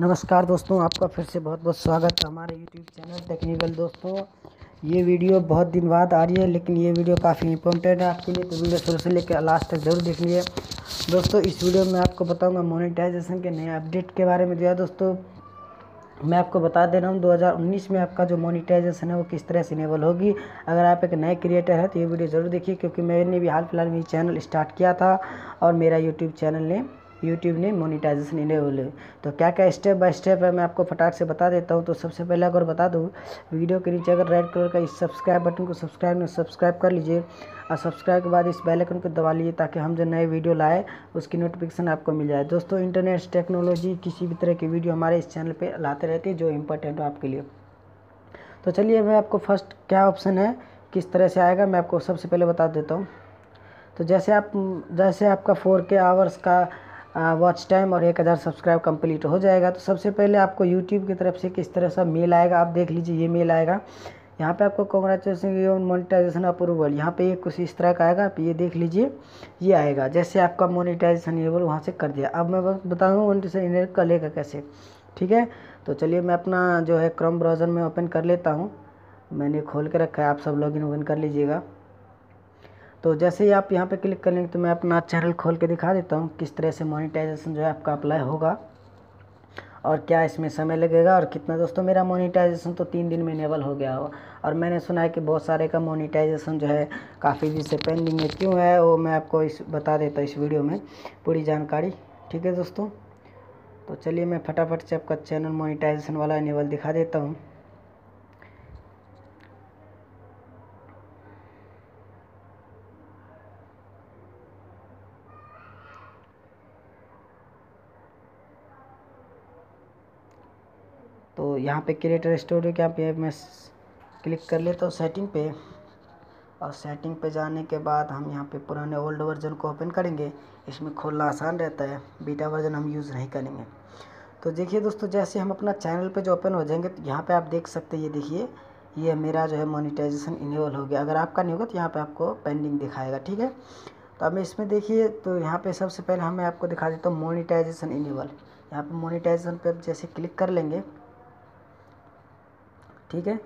नमस्कार दोस्तों, आपका फिर से बहुत बहुत स्वागत है हमारे YouTube चैनल टेक्निकल। दोस्तों ये वीडियो बहुत दिन बाद आ रही है, लेकिन ये वीडियो काफ़ी इंपॉर्टेंट है आपके लिए, तो वीडियो शुरू से लेकर लास्ट तक जरूर देख लीजिए। दोस्तों इस वीडियो में आपको बताऊंगा मोनेटाइजेशन के नए अपडेट के बारे में। जो है दोस्तों मैं आपको बता दे रहा हूँ 2019 में आपका जो मोनेटाइजेशन है वो किस तरह से इनेबल होगी। अगर आप एक नए क्रिएटर हैं तो ये वीडियो ज़रूर देखिए, क्योंकि मैंने भी हाल फिलहाल में चैनल स्टार्ट किया था और मेरा यूट्यूब ने मोनेटाइजेशन इनेबल है। तो क्या क्या स्टेप बाय स्टेप है मैं आपको फटाक से बता देता हूँ। तो सबसे पहले अगर बता दूँ, वीडियो के नीचे अगर रेड कलर का इस सब्सक्राइब बटन को सब्सक्राइब कर लीजिए और सब्सक्राइब के बाद इस बेल आइकन को दबा लीजिए, ताकि हम जो नए वीडियो लाए उसकी नोटिफिकेशन आपको मिल जाए। दोस्तों इंटरनेट टेक्नोलॉजी किसी भी तरह की वीडियो हमारे इस चैनल पर लाते रहते हैं जो इम्पोर्टेंट हो आपके लिए। तो चलिए मैं आपको फर्स्ट क्या ऑप्शन है किस तरह से आएगा मैं आपको सबसे पहले बता देता हूँ। तो जैसे आपका 4K आवर्स का वॉच टाइम और 1000 सब्सक्राइब कंप्लीट हो जाएगा, तो सबसे पहले आपको यूट्यूब की तरफ से किस तरह से मेल आएगा आप देख लीजिए। ये मेल आएगा, यहाँ पे आपको कॉन्ग्रेचुलेसन ऑन मोनेटाइजेशन अप्रूवल, यहाँ पे ये कुछ इस तरह का आएगा, आप ये देख लीजिए। ये आएगा जैसे आपका मोनेटाइजेशन इनेबल वहाँ से कर दिया। अब मैं बस बता दूँ मोनेटाइजेशन इनेबल कर लेगा कैसे, ठीक है। तो चलिए मैं अपना जो है क्रोम ब्राउज़र में ओपन कर लेता हूँ, मैंने खोल के रखा है, आप सब लॉगिन वगैरह कर लीजिएगा। तो जैसे ही आप यहाँ पे क्लिक करेंगे तो मैं अपना चैनल खोल के दिखा देता हूँ किस तरह से मोनेटाइजेशन जो है आपका अप्लाई होगा और क्या इसमें समय लगेगा और कितना। दोस्तों मेरा मोनेटाइजेशन तो 3 दिन में इनेबल हो गया हो, और मैंने सुना है कि बहुत सारे का मोनेटाइजेशन जो है काफ़ी दिन से पेंडिंग है, क्यों है वो मैं आपको बता देता हूँ इस वीडियो में पूरी जानकारी, ठीक है दोस्तों। तो चलिए मैं फटाफट से आपका चैनल मोनेटाइजेशन वाला इनेबल दिखा देता हूँ। तो यहाँ पे क्रिएटर स्टूडियो के आप ये मैं क्लिक कर लेता हूँ सेटिंग पे, और सेटिंग पे जाने के बाद हम यहाँ पे पुराने ओल्ड वर्जन को ओपन करेंगे। इसमें खोलना आसान रहता है, बीटा वर्जन हम यूज़ नहीं करेंगे। तो देखिए दोस्तों जैसे हम अपना चैनल पे जो ओपन हो जाएंगे तो यहाँ पे आप देख सकते हैं, ये देखिए ये मेरा जो है मोनेटाइजेशन इनेबल हो गया। अगर आपका नहीं होगा तो यहाँ पर आपको पेंडिंग दिखाएगा, ठीक है। तो अब इसमें देखिए, तो यहाँ पर सबसे पहले हमें आपको दिखा देता हूँ मोनेटाइजेशन इनेबल। यहाँ पर मोनेटाइजेशन पर आप जैसे क्लिक कर लेंगे, ठीक है।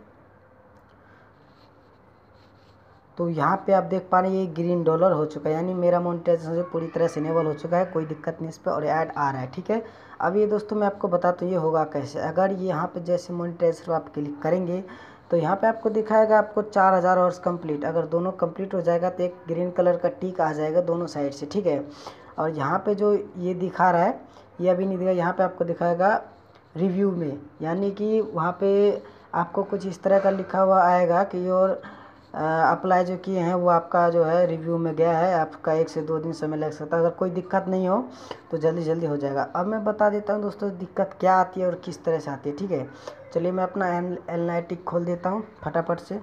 तो यहाँ पे आप देख पा रहे हैं ये ग्रीन डॉलर हो चुका है, यानी मेरा मोनेटाइजेशन जो पूरी तरह से इनेबल हो चुका है, कोई दिक्कत नहीं इस पर, और ऐड आ रहा है, ठीक है। अब ये दोस्तों मैं आपको बताता हूँ ये होगा कैसे। अगर ये यहाँ पे जैसे मोनेटाइजेशन पर आप क्लिक करेंगे तो यहाँ पे आपको दिखाएगा आपको 4000 आवर्स कंप्लीट। अगर दोनों कंप्लीट हो जाएगा तो एक ग्रीन कलर का टिक आ जाएगा दोनों साइड से, ठीक है। और यहाँ पर जो ये दिखा रहा है ये अभी नहीं दिखा, यहाँ पर आपको दिखाएगा रिव्यू में, यानी कि वहाँ पर आपको कुछ इस तरह का लिखा हुआ आएगा कि योर अप्लाई जो किए हैं वो आपका जो है रिव्यू में गया है, आपका 1 से 2 दिन समय लग सकता है। अगर कोई दिक्कत नहीं हो तो जल्दी जल्दी हो जाएगा। अब मैं बता देता हूँ दोस्तों दिक्कत क्या आती है और किस तरह से आती है, ठीक है। चलिए मैं अपना एनालिटिक्स खोल देता हूँ फटाफट से।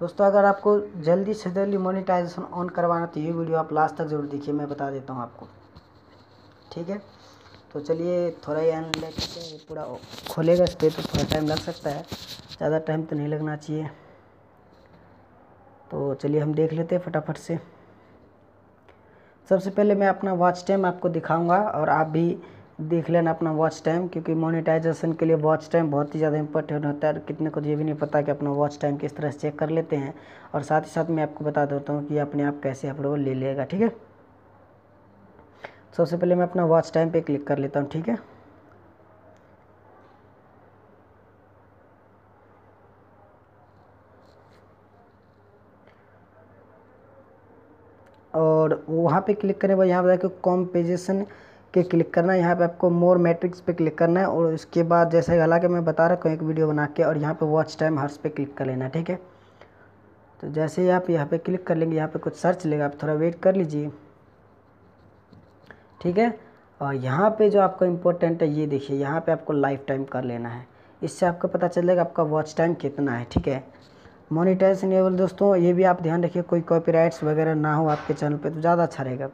दोस्तों अगर आपको जल्दी से जल्दी मोनेटाइजेशन ऑन करवाना तो ये वीडियो आप लास्ट तक जरूर देखिए, मैं बता देता हूँ आपको, ठीक है। तो चलिए थोड़ा ये एनालिटिक्स पूरा खोलेगा, इस पर तो थोड़ा टाइम लग सकता है, ज़्यादा टाइम तो नहीं लगना चाहिए। तो चलिए हम देख लेते हैं फटाफट से। सबसे पहले मैं अपना वॉच टाइम आपको दिखाऊंगा और आप भी देख लेना अपना वॉच टाइम, क्योंकि मोनेटाइजेशन के लिए वॉच टाइम बहुत ही ज़्यादा इंपॉर्टेंट होता है और कितने को ये भी नहीं पता कि अपना वॉच टाइम किस तरह से चेक कर लेते हैं। और साथ ही साथ मैं आपको बता देता हूँ कि अपने आप कैसे आप लोग ले लेगा, ठीक है। सबसे पहले मैं अपना वॉच टाइम पे क्लिक कर लेता हूँ, ठीक है। और वहाँ पे क्लिक करने के बाद यहाँ पर देखो कॉम्पेजेशन के क्लिक करना है, यहाँ पे आपको मोर मैट्रिक्स पे क्लिक करना है, और उसके बाद जैसे हालांकि मैं बता रखा हूँ एक वीडियो बना के, और यहाँ पे वॉच टाइम हर्स पे क्लिक कर लेना, ठीक है। तो जैसे ही आप यहाँ पे क्लिक कर लेंगे यहाँ पे कुछ सर्च लेगा, आप थोड़ा वेट कर लीजिए, ठीक है। और यहाँ पे जो आपको इम्पोर्टेंट है ये देखिए, यहाँ पे आपको लाइफ टाइम कर लेना है, इससे आपको पता चलेगा आपका वॉच टाइम कितना है, ठीक है। मोनेटाइजेशन इनेबल दोस्तों ये भी आप ध्यान रखिए, कोई कॉपीराइट्स वगैरह ना हो आपके चैनल पे तो ज़्यादा अच्छा रहेगा।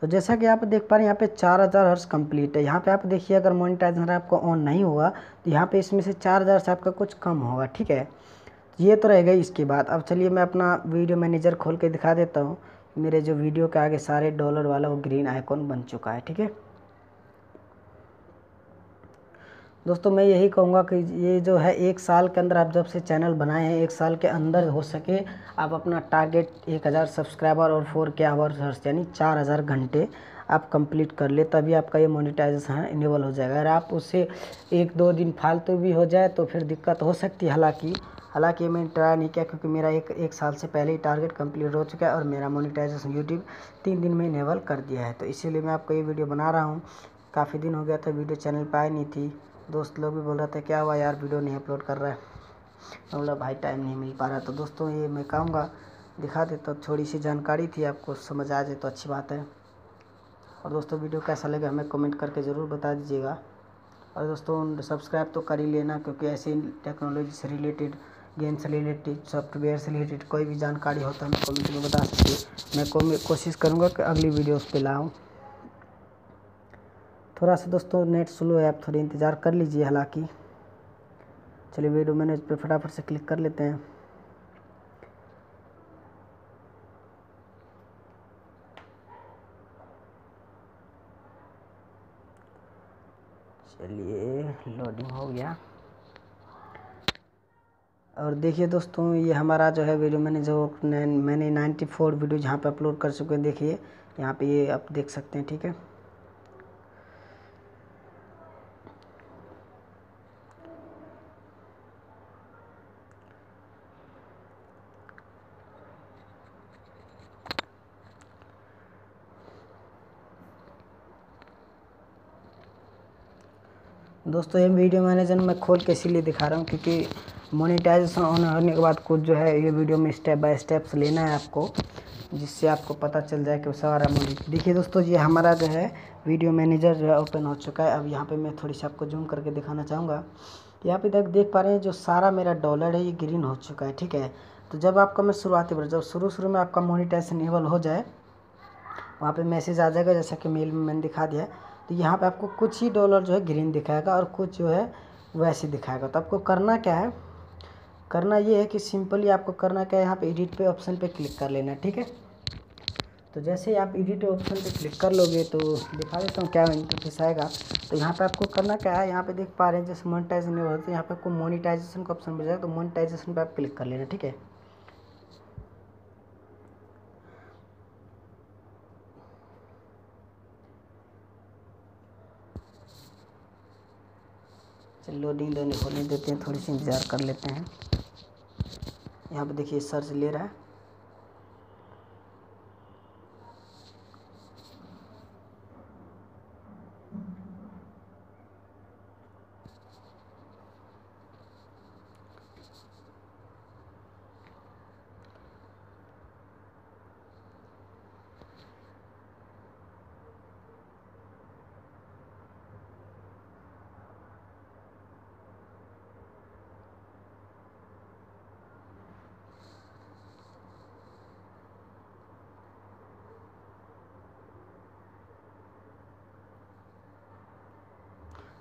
तो जैसा कि आप देख पा रहे हैं यहाँ पे 4000 हर्स कंप्लीट है। यहाँ पे आप देखिए अगर मोनेटाइजेशन आपका ऑन नहीं होगा तो यहाँ पे इसमें से 4000 से आपका कुछ कम होगा, ठीक है। ये तो रहेगा इसके बाद। अब चलिए मैं अपना वीडियो मैनेजर खोल के दिखा देता हूँ, मेरे जो वीडियो के आगे सारे डॉलर वाला वो ग्रीन आइकॉन बन चुका है, ठीक है। दोस्तों मैं यही कहूँगा कि ये जो है 1 साल के अंदर आप जब से चैनल बनाए हैं 1 साल के अंदर हो सके आप अपना टारगेट 1000 सब्सक्राइबर और 4K आवर्स यानी 4000 घंटे आप कंप्लीट कर ले, तभी आपका ये मोनेटाइजेशन इनेबल हो जाएगा। अगर आप उससे 1-2 दिन फालतू भी हो जाए तो फिर दिक्कत हो सकती है। हालांकि मैंने ट्राई नहीं किया क्योंकि मेरा एक साल से पहले ही टारगेट कंप्लीट हो चुका है और मेरा मोनेटाइजेशन यूट्यूब 3 दिन में इनेबल कर दिया है। तो इसीलिए मैं आपको ये वीडियो बना रहा हूँ। काफ़ी दिन हो गया था वीडियो चैनल पर आई नहीं थी, दोस्त लोग भी बोल रहे थे क्या हुआ यार वीडियो नहीं अपलोड कर रहा है, मतलब भाई टाइम नहीं मिल पा रहा। तो दोस्तों ये मैं कहूँगा दिखा देता हूँ, थोड़ी सी जानकारी थी, आपको समझ आ जाए तो अच्छी बात है। और दोस्तों वीडियो कैसा लगे हमें कमेंट करके ज़रूर बता दीजिएगा। और दोस्तों सब्सक्राइब तो कर ही लेना क्योंकि ऐसे ही टेक्नोलॉजी से रिलेटेड, गेम से रिलेटेड, सॉफ्टवेयर से रिलेटेड कोई भी जानकारी हो तो हमें कमेंट में बता सकते। मैं कोशिश करूँगा कि अगली वीडियो उस पर लाऊँ। थोड़ा सा दोस्तों नेट स्लो है, आप थोड़ी इंतज़ार कर लीजिए। हालांकि चलिए वीडियो मैनेज पे फटाफट से क्लिक कर लेते हैं। चलिए लोडिंग हो गया और देखिए दोस्तों ये हमारा जो है वीडियो मैनेज हो, मैंने 94 वीडियो यहाँ पे अपलोड कर चुके हैं। देखिए यहाँ पे ये आप देख सकते हैं, ठीक है। दोस्तों ये वीडियो मैनेजर मैं खोल के इसीलिए दिखा रहा हूँ क्योंकि मोनेटाइजेशन ऑन होने के बाद कुछ जो है ये वीडियो में स्टेप बाय स्टेप्स लेना है आपको, जिससे आपको पता चल जाए कि सारा मोनेटाइजेशन। देखिए दोस्तों ये हमारा जो है वीडियो मैनेजर जो है ओपन हो चुका है। अब यहाँ पे मैं थोड़ी सी आपको जूम करके दिखाना चाहूँगा। यहाँ पे तक देख पा रहे हैं जो सारा मेरा डॉलर है ये ग्रीन हो चुका है, ठीक है। तो जब आपका मैं शुरू में आपका मोनेटाइजेशन इनेबल हो जाए वहाँ पर मैसेज आ जाएगा, जैसा कि मेल में मैंने दिखा दिया। तो यहाँ पे आपको कुछ ही डॉलर जो है ग्रीन दिखाएगा और कुछ जो है वैसे दिखाएगा। तो आपको करना क्या है, करना ये है कि सिंपली आपको करना क्या है, यहाँ पे एडिट पे ऑप्शन पे क्लिक कर लेना, ठीक है। तो जैसे ही आप एडिट ऑप्शन पे क्लिक कर लोगे तो दिखा देता हूँ क्या इंटरफेस आएगा। तो यहाँ पे आपको करना क्या है, यहाँ पे देख पा रहे हैं जैसे मोनेटाइजेशन हो रहा है, यहाँ पे आपको मोनेटाइजेशन का ऑप्शन मिल जाएगा। तो मोनेटाइजेशन पर आप क्लिक कर लेना, ठीक है। चलो लोडिंग देने होने देते हैं, थोड़ी सी इंतज़ार कर लेते हैं। यहाँ पे देखिए सर्च ले रहा है।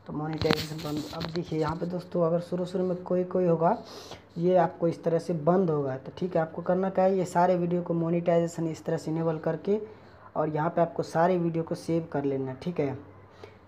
तो मोनेटाइजेशन बंद। अब देखिए यहाँ पे दोस्तों अगर शुरू में कोई होगा ये आपको इस तरह से बंद होगा, तो ठीक है। आपको करना क्या है, ये सारे वीडियो को मोनेटाइजेशन इस तरह से इनेबल करके और यहाँ पे आपको सारे वीडियो को सेव कर लेना, ठीक है।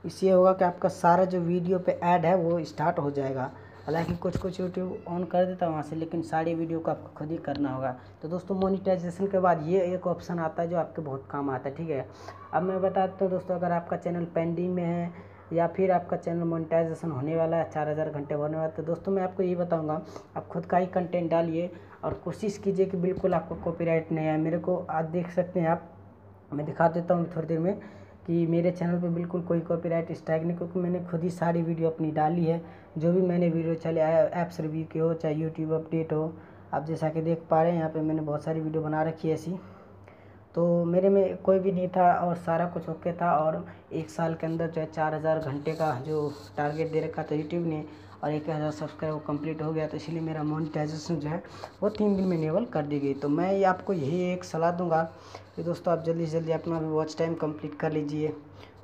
इससे होगा कि आपका सारा जो वीडियो पे ऐड है वो स्टार्ट हो जाएगा। हालांकि कुछ कुछ यूट्यूब ऑन कर देता है वहाँ से, लेकिन सारी वीडियो को आपको खुद ही करना होगा। तो दोस्तों मोनेटाइजेशन के बाद ये एक ऑप्शन आता है जो आपके बहुत काम आता है, ठीक है। अब मैं बताता हूँ दोस्तों, अगर आपका चैनल पेंडिंग में है या फिर आपका चैनल मोनेटाइजेशन होने वाला है, 4000 घंटे होने वाला है, तो दोस्तों मैं आपको ये बताऊंगा आप खुद का ही कंटेंट डालिए और कोशिश कीजिए कि बिल्कुल आपको कॉपीराइट नहीं आए। मेरे को आज देख सकते हैं आप, मैं दिखा देता हूँ थोड़ी देर में कि मेरे चैनल पे बिल्कुल कोई कॉपीराइट स्ट्राइक नहीं, क्योंकि मैंने खुद ही सारी वीडियो अपनी डाली है। जो भी मैंने वीडियो चले ऐप्स रिव्यू के हो चाहे यूट्यूब अपडेट हो, आप जैसा कि देख पा रहे हैं यहाँ पर मैंने बहुत सारी वीडियो बना रखी है ऐसी। तो मेरे में कोई भी नहीं था और सारा कुछ ओके था। और 1 साल के अंदर जो है 4000 घंटे का जो टारगेट दे रखा था यूट्यूब ने और 1000 सब्सक्राइबर कंप्लीट हो गया। तो इसलिए मेरा मोनेटाइजेशन जो है वो 3 दिन में इनेबल कर दी गई। तो मैं ये आपको यही एक सलाह दूंगा कि दोस्तों आप जल्दी से जल्दी अपना वॉच टाइम कंप्लीट कर लीजिए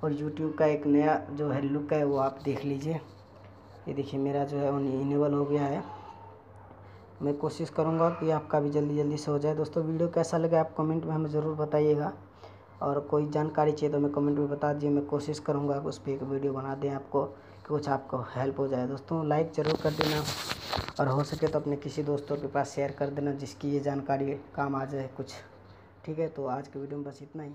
और यूट्यूब का एक नया जो है लुक है वो आप देख लीजिए। ये देखिए मेरा जो है इनेबल हो गया है। मैं कोशिश करूंगा कि आपका भी जल्दी जल्दी से हो जाए। दोस्तों वीडियो कैसा लगा आप कमेंट में हमें ज़रूर बताइएगा और कोई जानकारी चाहिए तो मैं कमेंट में बता दीजिए। मैं कोशिश करूंगा उस पर एक वीडियो बना दें आपको। कुछ आपको हेल्प हो जाए। दोस्तों लाइक ज़रूर कर देना और हो सके तो अपने किसी दोस्तों के पास शेयर कर देना जिसकी ये जानकारी काम आ जाए कुछ। ठीक है, तो आज के वीडियो में बस इतना ही।